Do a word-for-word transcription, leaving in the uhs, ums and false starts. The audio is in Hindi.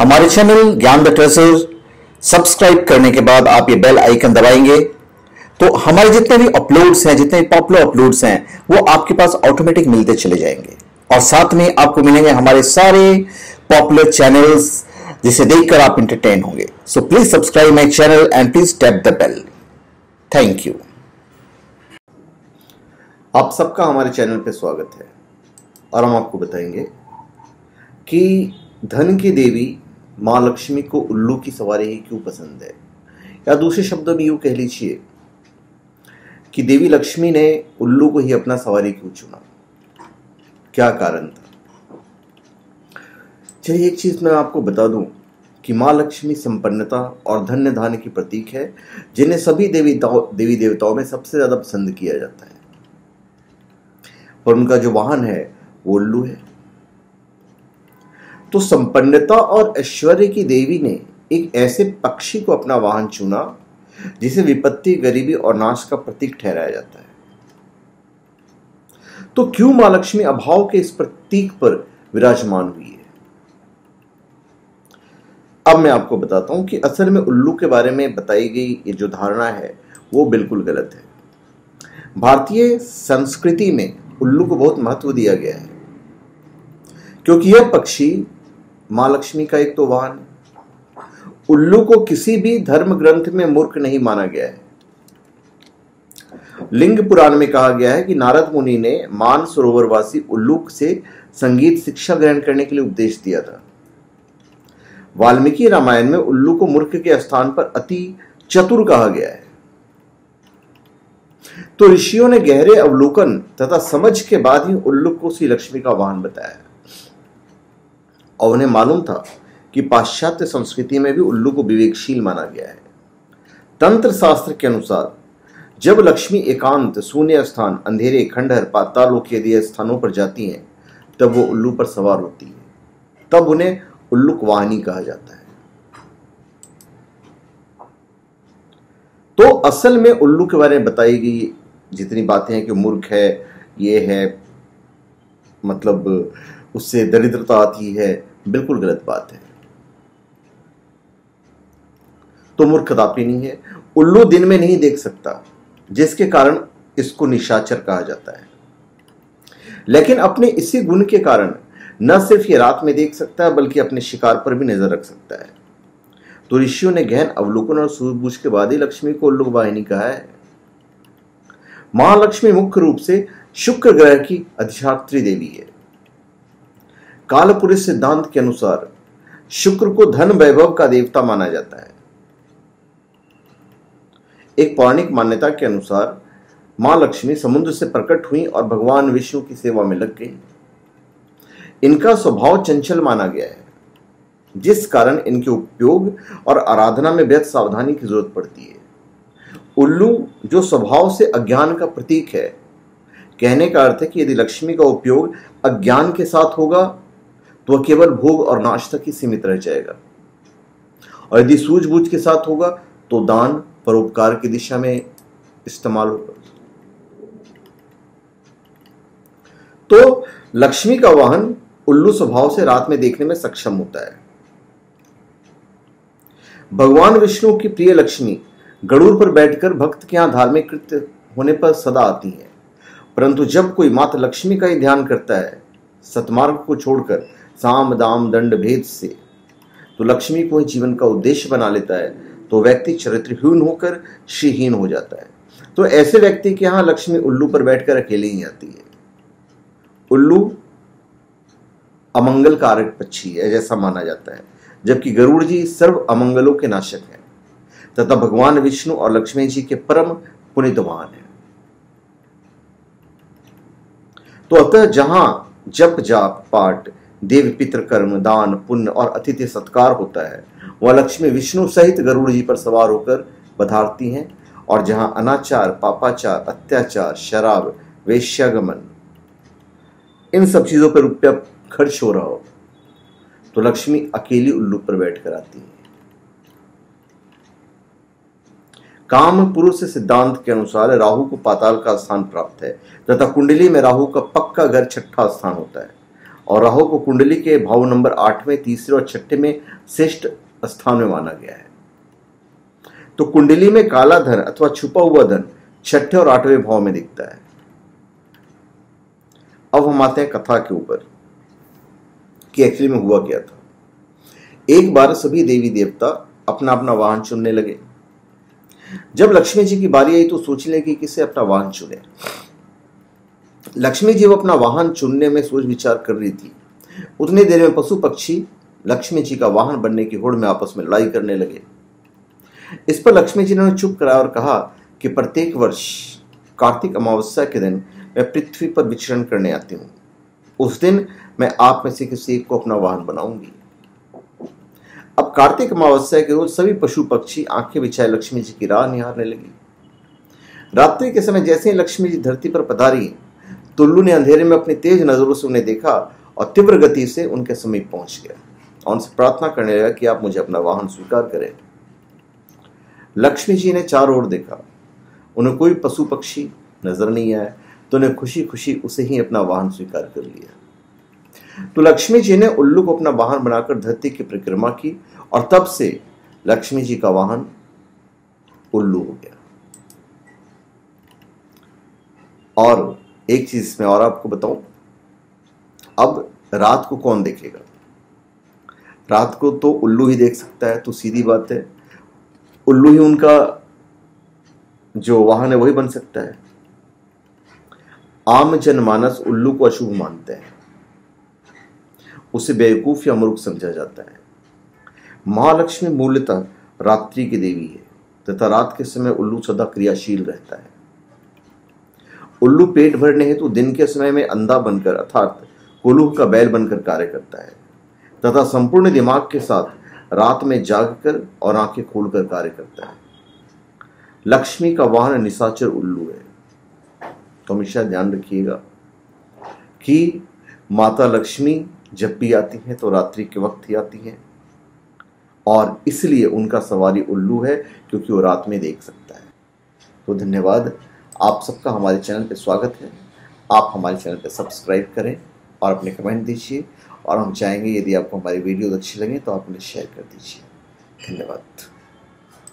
हमारे चैनल ज्ञान द ट्रेजर सब्सक्राइब करने के बाद आप ये बेल आइकन दबाएंगे तो हमारे जितने भी अपलोड्स हैं, जितने पॉपुलर अपलोड्स हैं वो आपके पास ऑटोमेटिक मिलते चले जाएंगे और साथ में आपको मिलेंगे हमारे सारे पॉपुलर चैनल्स जिसे देखकर आप इंटरटेन होंगे। So please subscribe my channel and please tap the bell. Thank you. आप सबका हमारे चैनल पे स्वागत है और हम आपको बताएंगे कि धन की देवी माँ लक्ष्मी को उल्लू की सवारी ही क्यों पसंद है, या दूसरे शब्दों में यूँ कह लीजिए कि देवी लक्ष्मी ने उल्लू को ही अपना सवारी क्यों चुना, क्या कारण था। चलिए एक चीज़ मैं आपको बता दूं कि माँ लक्ष्मी संपन्नता और धन्य धान्य की प्रतीक है, जिन्हें सभी देवी देवी देवताओं में सबसे ज़्यादा पसंद किया जाता है, और उनका जो वाहन है वो उल्लू है। तो संपन्नता और ऐश्वर्य की देवी ने एक ऐसे पक्षी को अपना वाहन चुना जिसे विपत्ति, गरीबी और नाश का प्रतीक ठहराया जाता है। तो क्यों माँ लक्ष्मी अभाव के इस प्रतीक पर विराजमान हुई है, अब मैं आपको बताता हूं कि असल में उल्लू के बारे में बताई गई ये जो धारणा है वो बिल्कुल गलत है। भारतीय संस्कृति में उल्लू को बहुत महत्व दिया गया है क्योंकि यह पक्षी माँ लक्ष्मी का एक तो वाहन। उल्लू को किसी भी धर्म ग्रंथ में मूर्ख नहीं माना गया है। लिंग पुराण में कहा गया है कि नारद मुनि ने मान सरोवरवासी उल्लू से संगीत शिक्षा ग्रहण करने के लिए उपदेश दिया था। वाल्मीकि रामायण में उल्लू को मूर्ख के स्थान पर अति चतुर कहा गया है। तो ऋषियों ने गहरे अवलोकन तथा समझ के बाद ही उल्लू को श्री लक्ष्मी का वाहन बताया और उन्हें मालूम था कि पाश्चात्य संस्कृति में भी उल्लू को विवेकशील माना गया है। तंत्र शास्त्र के अनुसार जब लक्ष्मी एकांत, शून्य स्थान, अंधेरे, खंडहर, पातालोक आदि स्थानों पर जाती हैं तब वो उल्लू पर सवार होती है, तब उन्हें उल्लू वाहनी कहा जाता है। तो असल में उल्लू के बारे में बताई गई जितनी बातें हैं कि मूर्ख है, ये है, मतलब उससे दरिद्रता आती है, बिल्कुल गलत बात है। तो मूर्खता भी नहीं है। उल्लू दिन में नहीं देख सकता जिसके कारण इसको निशाचर कहा जाता है, लेकिन अपने इसी गुण के कारण न सिर्फ ये रात में देख सकता है बल्कि अपने शिकार पर भी नजर रख सकता है। तो ऋषियों ने गहन अवलोकन और सूझबूझ के बाद ही लक्ष्मी को उल्लू वाहिनी कहा है। मां लक्ष्मी मुख्य रूप से शुक्र ग्रह की अधिष्ठात्री देवी है। कालपुरुष सिद्धांत के अनुसार शुक्र को धन वैभव का देवता माना जाता है। एक पौराणिक मान्यता के अनुसार मां लक्ष्मी समुद्र से प्रकट हुई और भगवान विष्णु की सेवा में लग गई। इनका स्वभाव चंचल माना गया है जिस कारण इनके उपयोग और आराधना में बेहद सावधानी की जरूरत पड़ती है। उल्लू जो स्वभाव से अज्ञान का प्रतीक है, कहने का अर्थ है कि यदि लक्ष्मी का उपयोग अज्ञान के साथ होगा तो वह केवल भोग और नाश तक ही सीमित रह जाएगा, और यदि सूझबूझ के साथ होगा तो दान, परोपकार की दिशा में इस्तेमाल होगा। तो लक्ष्मी का वाहन उल्लू स्वभाव से रात में देखने में सक्षम होता है। भगवान विष्णु की प्रिय लक्ष्मी गरुड़ पर बैठकर भक्त के यहां धार्मिक कृत्य होने पर सदा आती है, परंतु जब कोई मात्र लक्ष्मी का ही ध्यान करता है, सतमार्ग को छोड़कर साम दाम दंड भेद से, तो लक्ष्मी को ही जीवन का उद्देश्य बना लेता है, तो व्यक्ति चरित्रहीन होकर श्रीहीन हो जाता है। तो ऐसे व्यक्ति के यहाँ लक्ष्मी उल्लू पर बैठकर अकेली ही आती है। उल्लू अमंगल कारक पक्षी है जैसा माना जाता है, जबकि गरुड़ जी सर्व अमंगलों के नाशक हैं तथा भगवान विष्णु और लक्ष्मी जी के परम पुनीत वाहन हैं। तो अतः जहां जप जाप पाठ, देव पितृ कर्म, दान पुण्य और अतिथि सत्कार होता है, वह लक्ष्मी विष्णु सहित गरुड़ जी पर सवार होकर पधारती हैं, और जहां अनाचार, पापाचार, अत्याचार, शराब, वेश्यागमन, इन सब चीजों पर रुपया खर्च हो रहा हो, तो लक्ष्मी अकेली उल्लू पर बैठकर आती है। काम पुरुष सिद्धांत के अनुसार राहु को पाताल का स्थान प्राप्त है तथा कुंडली में राहु का पक्का घर छठा स्थान होता है, और राहु को कुंडली के भाव नंबर आठ में तीसरे और छठे में श्रेष्ठ स्थान में माना गया है। तो कुंडली में काला धन अथवा छुपा हुआ धन छठे और आठवें भाव में दिखता है। अब हम आते हैं कथा के ऊपर कि एक्चुअली में हुआ क्या था। एक बार सभी देवी देवता अपना अपना वाहन चुनने लगे। जब लक्ष्मी जी की बारी आई तो सोचने लगे कि किसे अपना वाहन चुने। लक्ष्मी जी वो अपना वाहन चुनने में सोच विचार कर रही थी। उतनी देर में पशु पक्षी लक्ष्मी जी का वाहन बनने की होड़ में आपस में लड़ाई करने लगे। इस पर लक्ष्मी जी ने उन्हें चुप कराया और कहा कि प्रत्येक वर्ष कार्तिक अमावस्या के दिन मैं पृथ्वी पर विचरण करने आती हूँ। उस दिन मैं आप में से किसी एक को अपना वाहन बनाऊंगी। अब कार्तिक अमावस्या के रोज सभी पशु पक्षी आंखें बिछाए लक्ष्मी जी की राह निहारने लगी। रात्रि के समय जैसे ही लक्ष्मी जी धरती पर पधारी, टुल्लू ने अंधेरे में अपनी तेज नजरों से उन्हें देखा और तीव्र गति से उनके समीप पहुंच गया और उनसे प्रार्थना करने लगा कि आप मुझे अपना वाहन स्वीकार करें। लक्ष्मी जी ने चारों ओर देखा, उन्हें कोई पशु पक्षी नजर नहीं आया तो उन्हें खुशी खुशी उसे ही अपना वाहन स्वीकार कर लिया। तो लक्ष्मी जी ने उल्लू को अपना वाहन बनाकर धरती की परिक्रमा की और तब से लक्ष्मी जी का वाहन उल्लू हो गया। और एक चीज मैं और आपको बताऊं, अब रात को कौन देखेगा? रात को तो उल्लू ही देख सकता है। तो सीधी बात है, उल्लू ही उनका जो वाहन है वही बन सकता है। आम जनमानस उल्लू को अशुभ मानते हैं, उसे बेवकूफ या मूर्ख समझा जाता है। महालक्ष्मी मूलतः रात्रि की देवी है तथा रात के समय उल्लू सदा क्रियाशील रहता है। उल्लू पेट भरने हेतु दिन के समय में अंधा बनकर अर्थात कोल्हू का बैल बनकर कार्य करता है तथा संपूर्ण दिमाग के साथ रात में जागकर और आंखें खोलकर कार्य करता है। लक्ष्मी का वाहन निशाचर उल्लू है। तो हमेशा ध्यान रखिएगा कि माता लक्ष्मी जब भी आती हैं तो रात्रि के वक्त ही आती हैं और इसलिए उनका सवारी उल्लू है क्योंकि वो रात में देख सकता है। तो धन्यवाद, आप सबका हमारे चैनल पर स्वागत है। आप हमारे चैनल पर सब्सक्राइब करें और अपने कमेंट दीजिए और हम चाहेंगे यदि आपको हमारी वीडियोज़ अच्छी लगें तो आप उन्हें शेयर कर दीजिए। धन्यवाद।